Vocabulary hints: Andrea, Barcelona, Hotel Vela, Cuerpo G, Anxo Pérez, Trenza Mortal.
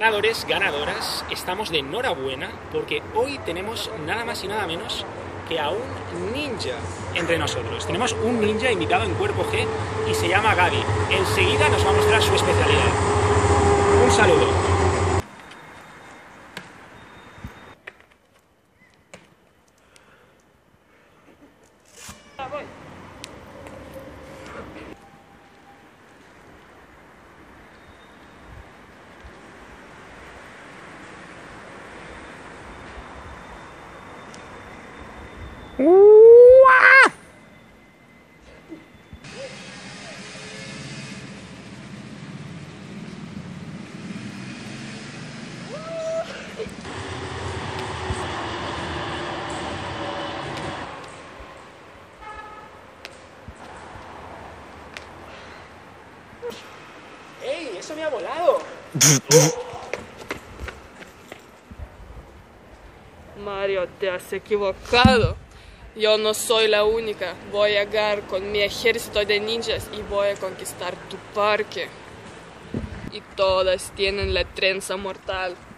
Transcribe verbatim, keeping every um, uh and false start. Ganadores, ganadoras, estamos de enhorabuena porque hoy tenemos nada más y nada menos que a un ninja entre nosotros. Tenemos un ninja invitado en Cuerpo G y se llama Gaby. Enseguida nos va a mostrar su especialidad. Un saludo. ¡Ey! ¡Eso me ha volado! Mario, te has equivocado. Yo no soy la única. Voy a llegar con mi ejército de ninjas y voy a conquistar tu parque. Y todas tienen la trenza mortal.